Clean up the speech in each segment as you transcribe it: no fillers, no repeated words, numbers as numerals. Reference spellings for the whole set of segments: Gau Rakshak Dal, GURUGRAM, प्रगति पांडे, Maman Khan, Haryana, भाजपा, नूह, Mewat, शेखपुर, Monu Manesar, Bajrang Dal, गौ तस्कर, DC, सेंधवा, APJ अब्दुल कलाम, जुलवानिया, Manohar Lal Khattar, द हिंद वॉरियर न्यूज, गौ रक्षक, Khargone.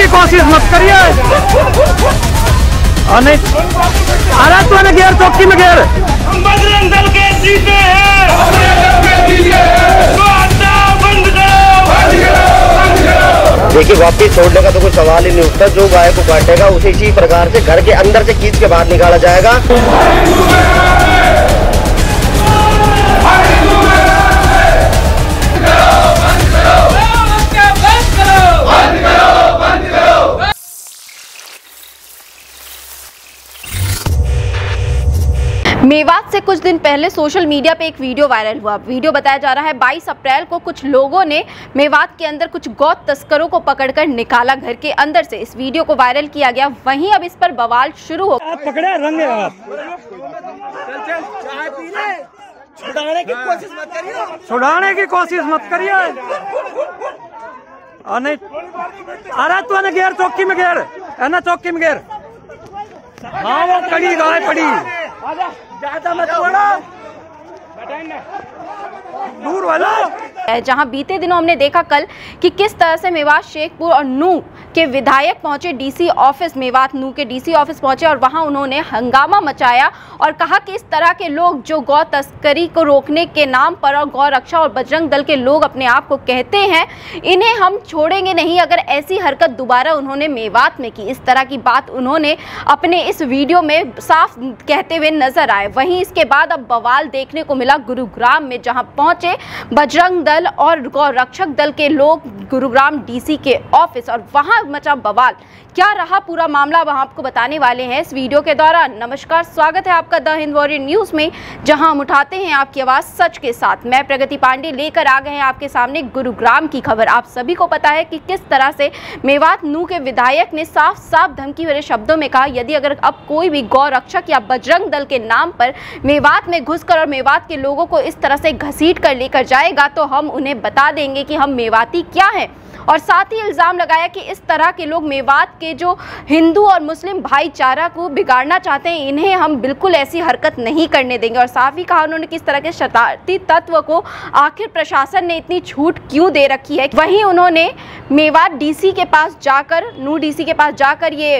की कोशिश मत करिए। अरे तो न गेर चौकी में गेर। हम बजरंग दल के जीते हैं। देखिए वापस छोड़ने का तो कोई सवाल ही नहीं उठता। जो गाय को काटेगा उसे इसी प्रकार से घर के अंदर से खींच के बाहर निकाला जाएगा। मेवात से कुछ दिन पहले सोशल मीडिया पे एक वीडियो वायरल हुआ। वीडियो बताया जा रहा है 22 अप्रैल को कुछ लोगों ने मेवात के अंदर कुछ गौ तस्करों को पकड़कर निकाला घर के अंदर से। इस वीडियो को वायरल किया गया। वहीं अब इस पर बवाल शुरू हो गया। पकड़े रंगे आप। छुड़ाने की कोशिश मत करिए। अरे तो न गेर चौकी में गेर, है ना चौकी में गेर। हाँ वो कड़ी गाय पड़ी, ज़्यादा मत दूर वाला। जहां बीते दिनों हमने देखा कल कि किस तरह से मेवात शेखपुर और नूह के विधायक पहुंचे डीसी ऑफिस। मेवात नूह के डीसी ऑफिस पहुंचे और वहां उन्होंने हंगामा मचाया और कहा कि इस तरह के लोग जो गौ तस्करी को रोकने के नाम पर और गौ रक्षा और बजरंग दल के लोग अपने आप को कहते हैं, इन्हें हम छोड़ेंगे नहीं। अगर ऐसी हरकत दोबारा उन्होंने मेवात में की, इस तरह की बात उन्होंने अपने इस वीडियो में साफ कहते हुए नजर आए। वहीं इसके बाद अब बवाल देखने को मिला गुरुग्राम में, जहाँ पहुंचे बजरंग दल और गौ रक्षक दल के लोग गुरुग्राम डीसी के ऑफिस और वहाँ मचा बवाल। क्या रहा पूरा मामला, वहां आपको बताने वाले हैं इस वीडियो के दौरान। नमस्कार, स्वागत है आपका द हिंद वॉरियर न्यूज में, जहां हम उठाते हैं आपकी आवाज सच के साथ। मैं प्रगति पांडे लेकर आ गए हैं आपके सामने गुरुग्राम की खबर। आप सभी को पता है कि किस तरह से मेवात नूह के विधायक ने साफ साफ धमकी भरे शब्दों में कहा, यदि अगर अब कोई भी गौ रक्षक या बजरंग दल के नाम पर मेवात में घुसकर और मेवात के लोगों को इस तरह से घसीट कर लेकर जाएगा तो हम उन्हें बता देंगे कि हम मेवाती क्या है। और साथ ही इल्ज़ाम लगाया कि इस तरह के लोग मेवात के जो हिंदू और मुस्लिम भाईचारा को बिगाड़ना चाहते हैं, इन्हें हम बिल्कुल ऐसी हरकत नहीं करने देंगे। और साफ ही कहा उन्होंने किस तरह के शताब्दी तत्व को आखिर प्रशासन ने इतनी छूट क्यों दे रखी है। वहीं उन्होंने मेवात डीसी के पास जाकर, नू डीसी के पास जाकर ये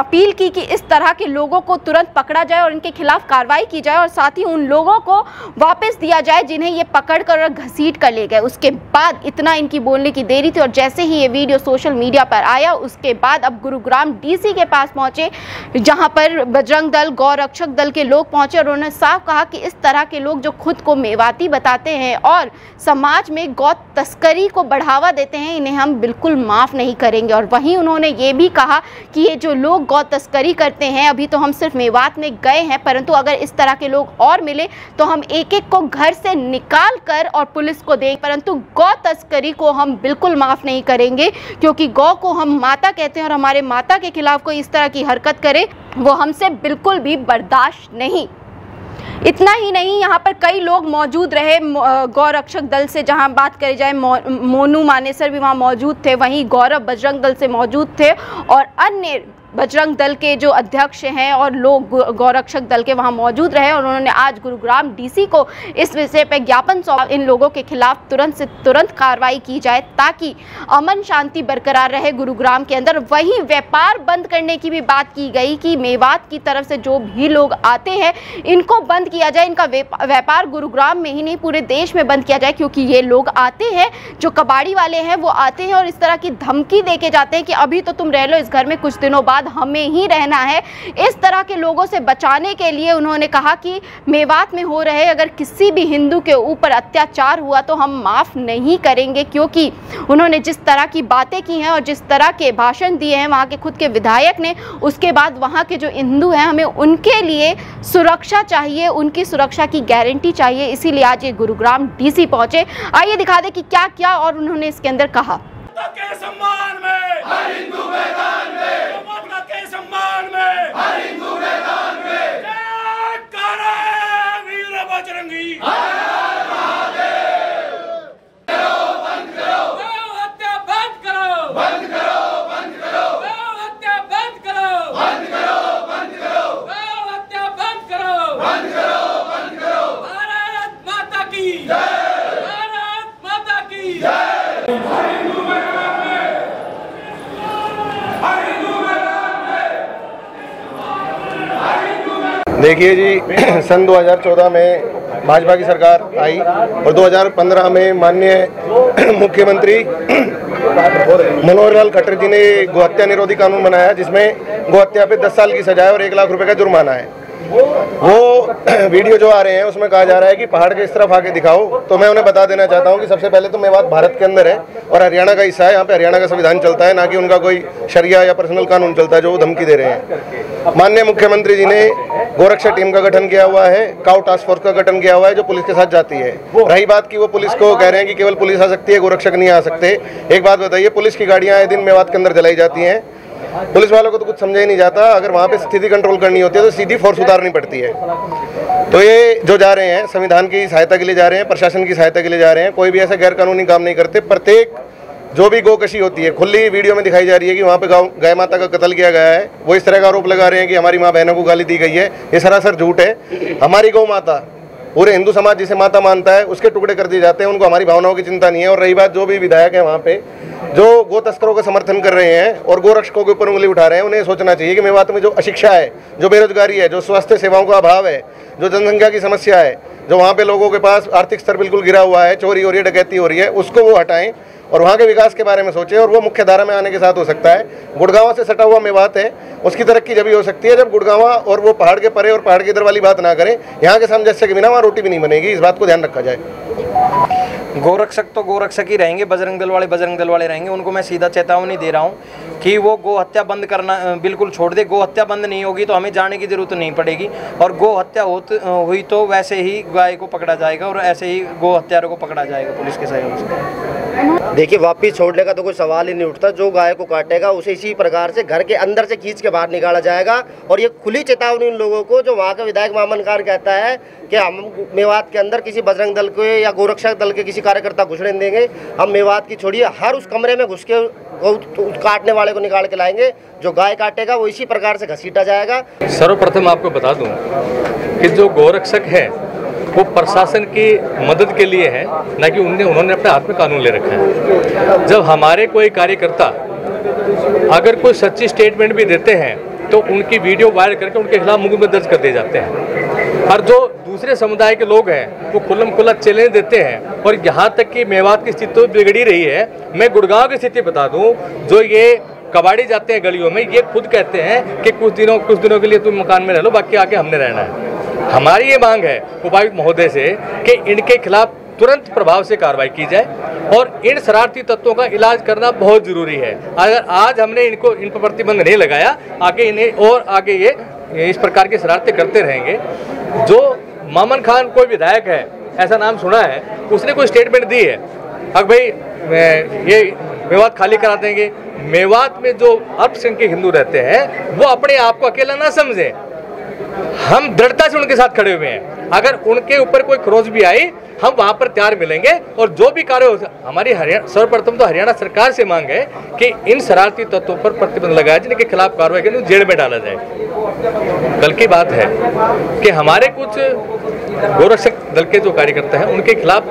अपील की कि इस तरह के लोगों को तुरंत पकड़ा जाए और इनके खिलाफ कार्रवाई की जाए और साथ ही उन लोगों को वापस दिया जाए जिन्हें ये पकड़ कर और घसीट कर ले गए। उसके बाद इतना इनकी बोलने की देरी थी और जैसे ही ये वीडियो सोशल मीडिया पर आया उसके बाद अब गुरुग्राम डीसी के पास पहुंचे, जहां पर बजरंग दल गौ रक्षक दल के लोग पहुंचे और उन्होंने साफ कहा कि इस तरह के लोग जो खुद को मेवाती बताते हैं और समाज में गौ तस्करी को बढ़ावा देते हैं, इन्हें हम बिल्कुल माफ नहीं करेंगे। और वहीं उन्होंने ये भी कहा कि ये जो लोग गौ तस्करी करते हैं, अभी तो हम सिर्फ मेवात में गए हैं, परंतु अगर इस तरह के लोग और मिले तो हम एक एक को घर से निकाल कर और पुलिस को देंगे, परंतु गौ तस्करी को हम बिल्कुल माफ नहीं करेंगे, क्योंकि गौ को हम माता कहते हैं और हमारे माता के खिलाफ कोई इस तरह की हरकत करे वो हमसे बिल्कुल भी बर्दाश्त नहीं। इतना ही नहीं, यहाँ पर कई लोग मौजूद रहे गौ रक्षक दल से। जहाँ बात करी जाए मोनू मानेसर भी वहाँ मौजूद थे, वहीं गौरव बजरंग दल से मौजूद थे और अन्य बजरंग दल के जो अध्यक्ष हैं और लोग गौरक्षक दल के वहां मौजूद रहे और उन्होंने आज गुरुग्राम डीसी को इस विषय पर ज्ञापन सौंपा। इन लोगों के खिलाफ तुरंत से तुरंत कार्रवाई की जाए ताकि अमन शांति बरकरार रहे गुरुग्राम के अंदर। वहीं व्यापार बंद करने की भी बात की गई कि मेवात की तरफ से जो भी लोग आते हैं इनको बंद किया जाए, इनका व्यापार गुरुग्राम में ही नहीं पूरे देश में बंद किया जाए, क्योंकि ये लोग आते हैं जो कबाड़ी वाले हैं वो आते हैं और इस तरह की धमकी दे के जाते हैं कि अभी तो तुम रह लो इस घर में, कुछ दिनों बाद हमें ही रहना है। इस तरह के लोगों से बचाने के लिए उन्होंने कहा कि मेवात में हो रहे अगर किसी भी हिंदू के ऊपर अत्याचार हुआ तो हम माफ नहीं करेंगे, क्योंकि उन्होंने जिस तरह की बातें की हैं और जिस तरह के भाषण दिए हैं वहां के खुद के विधायक ने, उसके बाद वहां के जो हिंदू हैं हमें उनके लिए सुरक्षा चाहिए, उनकी सुरक्षा की गारंटी चाहिए। इसीलिए आज ये गुरुग्राम डीसी पहुंचे। आइए दिखा दें कि क्या क्या और उन्होंने इसके अंदर कहा। देखिए जी, सन 2014 में भाजपा की सरकार आई और 2015 में माननीय मुख्यमंत्री मनोहर लाल खट्टर जी ने गोहत्या निरोधी कानून बनाया, जिसमें गोहत्या पे 10 साल की सजा है और 1 लाख रुपए का जुर्माना है। वो वीडियो जो आ रहे हैं उसमें कहा जा रहा है कि पहाड़ के इस तरफ आके दिखाओ, तो मैं उन्हें बता देना चाहता हूं कि सबसे पहले तो मेवात भारत के अंदर है और हरियाणा का हिस्सा है। यहाँ पे हरियाणा का संविधान चलता है, ना कि उनका कोई शरिया या पर्सनल कानून चलता है जो वो धमकी दे रहे हैं। माननीय मुख्यमंत्री जी ने गौरक्षा टीम का गठन किया हुआ है, काउ टास्क फोर्स का गठन किया हुआ है जो पुलिस के साथ जाती है। रही बात की वो पुलिस को कह रहे हैं कि केवल पुलिस आ सकती है, गोरक्षक नहीं आ सकते। एक बात बताइए, पुलिस की गाड़ियाँ आए दिन मेवात के अंदर जलाई जाती हैं, पुलिस वालों को तो कुछ समझा ही नहीं जाता। अगर वहाँ पे स्थिति कंट्रोल करनी होती है तो सीधी फोर्स उतारनी पड़ती है। तो ये जो जा रहे हैं संविधान की सहायता के लिए जा रहे हैं, प्रशासन की सहायता के लिए जा रहे हैं, कोई भी ऐसा गैरकानूनी काम नहीं करते। प्रत्येक जो भी गोकशी होती है, खुली वीडियो में दिखाई जा रही है कि वहाँ पे गाय माता का कत्ल किया गया है, वो इस तरह का आरोप लगा रहे हैं कि हमारी माँ बहनों को गाली दी गई है। ये सरासर झूठ है। हमारी गौ माता पूरे हिंदू समाज जिसे माता मानता है उसके टुकड़े कर दिए जाते हैं, उनको हमारी भावनाओं की चिंता नहीं है। और रही बात जो भी विधायक है वहाँ पे जो गौ तस्करों का समर्थन कर रहे हैं और गौ रक्षकों के ऊपर उंगली उठा रहे हैं, उन्हें सोचना चाहिए कि मेवात में जो अशिक्षा है, जो बेरोजगारी है, जो स्वास्थ्य सेवाओं का अभाव है, जो जनसंख्या की समस्या है, जो वहाँ पे लोगों के पास आर्थिक स्तर बिल्कुल गिरा हुआ है, चोरी हो रही है, डकैती हो रही है, उसको वो हटाएं और वहाँ के विकास के बारे में सोचें। और वो मुख्य धारा में आने के साथ हो सकता है। गुड़गांव से सटा हुआ मेवात है, उसकी तरक्की जब ही हो सकती है जब गुड़गांव और वो पहाड़ के परे और पहाड़ की इधर वाली बात ना करें। यहाँ के सामंजस्य के बिना वहाँ रोटी भी नहीं बनेगी, इस बात को ध्यान रखा जाए। गोरक्षक तो गोरक्षक ही रहेंगे, बजरंग दल वाले रहेंगे। उनको मैं सीधा चेतावनी दे रहा हूँ कि वो गो हत्या बंद करना बिल्कुल छोड़ दे। गो हत्या बंद नहीं होगी तो हमें जाने की ज़रूरत नहीं पड़ेगी, और गो हत्या हुई तो वैसे ही गाय को पकड़ा जाएगा और ऐसे ही गो हत्यारों को पकड़ा जाएगा पुलिस के सहयोग से। देखिए, वापिस छोड़ने का तो कोई सवाल ही नहीं उठता। जो गाय को काटेगा उसे इसी प्रकार से घर के अंदर से खींच के बाहर निकाला जाएगा। और ये खुली चेतावनी उन लोगों को, जो वहाँ का विधायक मामन खान कहता है कि हम मेवात के अंदर किसी बजरंग दल के या गोरक्षक दल के किसी कार्यकर्ता घुसने देंगे। हम मेवात की छोड़िए, हर उस कमरे में घुस के काटने वाले को निकाल के लाएंगे। जो गाय काटेगा वो इसी प्रकार से घसीटा जाएगा। सर्वप्रथम आपको बता दूं कि जो गौरक्षक है वो प्रशासन की मदद के लिए है, ना कि उन्होंने अपने हाथ में कानून ले रखा है। जब हमारे कोई कार्यकर्ता अगर कोई सच्ची स्टेटमेंट भी देते हैं तो उनकी वीडियो वायरल करके उनके खिलाफ मुकदमा दर्ज कर दिए जाते हैं। और जो दूसरे समुदाय के लोग हैं वो खुल्लम खुल्ला चैलेंज देते हैं। और यहाँ तक कि मेवात की स्थिति तो बिगड़ी रही है, मैं गुड़गांव की स्थिति बता दूँ। जो ये कबाड़ी जाते हैं गलियों में, ये खुद कहते हैं कि कुछ दिनों के लिए तुम मकान में रह लो, बाकी आके हमने रहना है। हमारी ये मांग है उपायुक्त महोदय से कि इनके खिलाफ तुरंत प्रभाव से कार्रवाई की जाए और इन शरारती तत्वों का इलाज करना बहुत ज़रूरी है। अगर आज हमने इन पर प्रतिबंध नहीं लगाया, आगे इन्हें और आगे ये इस प्रकार की शरारतें करते रहेंगे। जो मामन खान कोई विधायक है, ऐसा नाम सुना है, उसने कोई स्टेटमेंट दी है अब भाई ये मेवात खाली करा देंगे। मेवात में जो अल्पसंख्यक हिंदू रहते हैं वो अपने आप को अकेला ना समझें, हम दृढ़ता से उनके साथ खड़े हुए हैं। अगर उनके ऊपर कोई खरोच भी आई, हम वहाँ पर तैयार मिलेंगे। और जो भी कार्य हमारी सर्वप्रथम तो हरियाणा सरकार से मांग है कि इन शरारती तत्वों पर प्रतिबंध लगाया जाए, जिनके खिलाफ कार्रवाई करके जेल में डाला जाए। कल की बात है कि हमारे कुछ गोरक्षक दल के जो कार्यकर्ता हैं उनके खिलाफ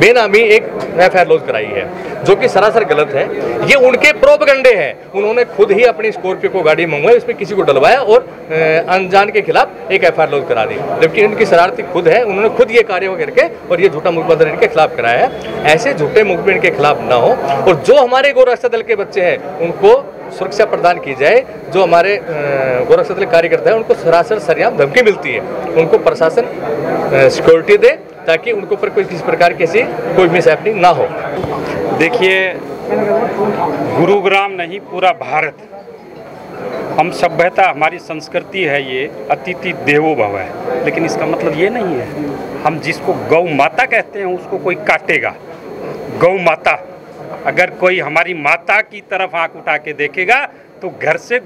बेनामी एक एफआईआर लॉन्च कराई है, जो कि सरासर गलत है। ये उनके प्रोपगंडे हैं। उन्होंने खुद ही अपनी स्कॉर्पियो को गाड़ी मंगवाई, उसमें किसी को डलवाया और अनजान के खिलाफ एक एफआईआर लॉन्च करा दी। जबकि उनकी शरारती खुद है, उन्होंने खुद ये कार्य करके और ये झूठा मुकदमा इनके खिलाफ कराया है। ऐसे झूठे मुकदमे इनके खिलाफ ना हो, और जो हमारे गोरक्षक दल के बच्चे हैं उनको सुरक्षा प्रदान की जाए। जो हमारे गोरक्षक दल कार्यकर्ता है उनको सरासर सरेआम धमकी मिलती है, उनको प्रशासन सिक्योरिटी दे ताकि उनके ऊपर कोई किसी प्रकार की कोई मिसहैपनिंग ना हो। देखिए, गुरुग्राम नहीं पूरा भारत, हम सभ्यता हमारी संस्कृति है, ये अतिथि देवो भव है। लेकिन इसका मतलब ये नहीं है हम जिसको गौ माता कहते हैं उसको कोई काटेगा। गौ माता अगर कोई हमारी माता की तरफ आंख उठा के देखेगा तो घर से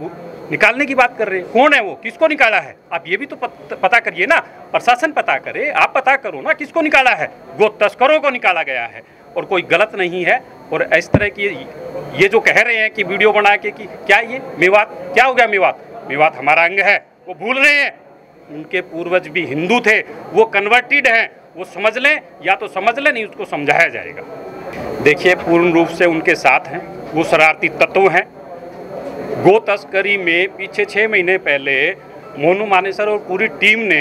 निकालने की बात कर रहे हैं। कौन है वो, किसको निकाला है, आप ये भी तो पता करिए ना। प्रशासन पता करे, आप पता करो ना किसको निकाला है। गौ तस्करों को निकाला गया है और कोई गलत नहीं है। और इस तरह की ये जो कह रहे हैं कि वीडियो बना के कि क्या ये मेवात, क्या हो गया मेवात हमारा अंग है, वो भूल रहे हैं। उनके पूर्वज भी हिंदू थे, वो कन्वर्टेड हैं, वो समझ लें या तो समझ लें, नहीं उसको समझाया जाएगा। देखिए, पूर्ण रूप से उनके साथ हैं, वो शरारती तत्व हैं। गो तस्करी में पीछे 6 महीने पहले मोनू मानेसर और पूरी टीम ने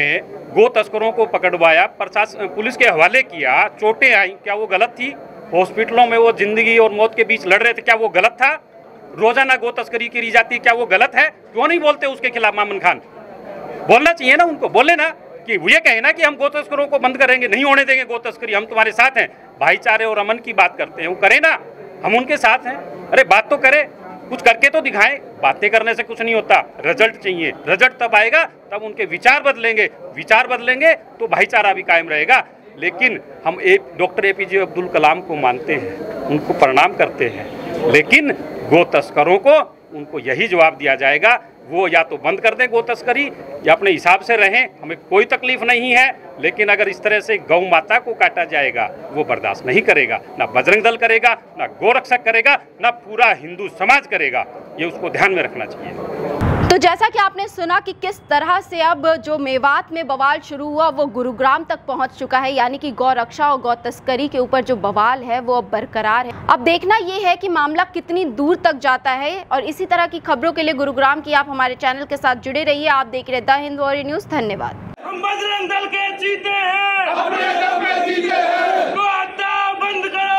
गौ तस्करों को पकड़वाया, प्रशासन पुलिस के हवाले किया, चोटें आई, क्या वो गलत थी? हॉस्पिटलों में वो जिंदगी और मौत के बीच लड़ रहे थे, क्या वो गलत था? रोजाना गौ तस्करी करी जाती, क्या वो गलत है? क्यों नहीं बोलते उसके खिलाफ? मामन खान बोलना चाहिए ना, उनको बोले ना कि ये कहे ना कि हम गौ तस्करों को बंद करेंगे, नहीं होने देंगे गौ तस्करी, हम तुम्हारे साथ हैं। भाईचारे और अमन की बात करते हैं, वो करें ना, हम उनके साथ हैं। अरे बात तो करें, कुछ करके तो दिखाएं। बातें करने से कुछ नहीं होता, रिजल्ट चाहिए। रिजल्ट तब आएगा तब उनके विचार बदलेंगे, विचार बदलेंगे तो भाईचारा भी कायम रहेगा। लेकिन हम डॉक्टर APJ अब्दुल कलाम को मानते हैं, उनको प्रणाम करते हैं, लेकिन गौ तस्करों को उनको यही जवाब दिया जाएगा, वो या तो बंद कर दें गौ तस्करी या अपने हिसाब से रहें, हमें कोई तकलीफ नहीं है। लेकिन अगर इस तरह से गौ माता को काटा जाएगा वो बर्दाश्त नहीं करेगा, ना बजरंग दल करेगा, ना गौ रक्षक करेगा, ना पूरा हिंदू समाज करेगा। ये उसको ध्यान में रखना चाहिए। तो जैसा कि आपने सुना कि किस तरह से अब जो मेवात में बवाल शुरू हुआ वो गुरुग्राम तक पहुंच चुका है, यानी कि गौ रक्षा और गौ तस्करी के ऊपर जो बवाल है वो अब बरकरार है। अब देखना ये है कि मामला कितनी दूर तक जाता है। और इसी तरह की खबरों के लिए गुरुग्राम की आप हमारे चैनल के साथ जुड़े रहिए। आप देख रहे द हिंद वारियर न्यूज़। धन्यवाद। हम बजरंग दल के जीते हैं, अपने दम पे जीते हैं। बंद करो।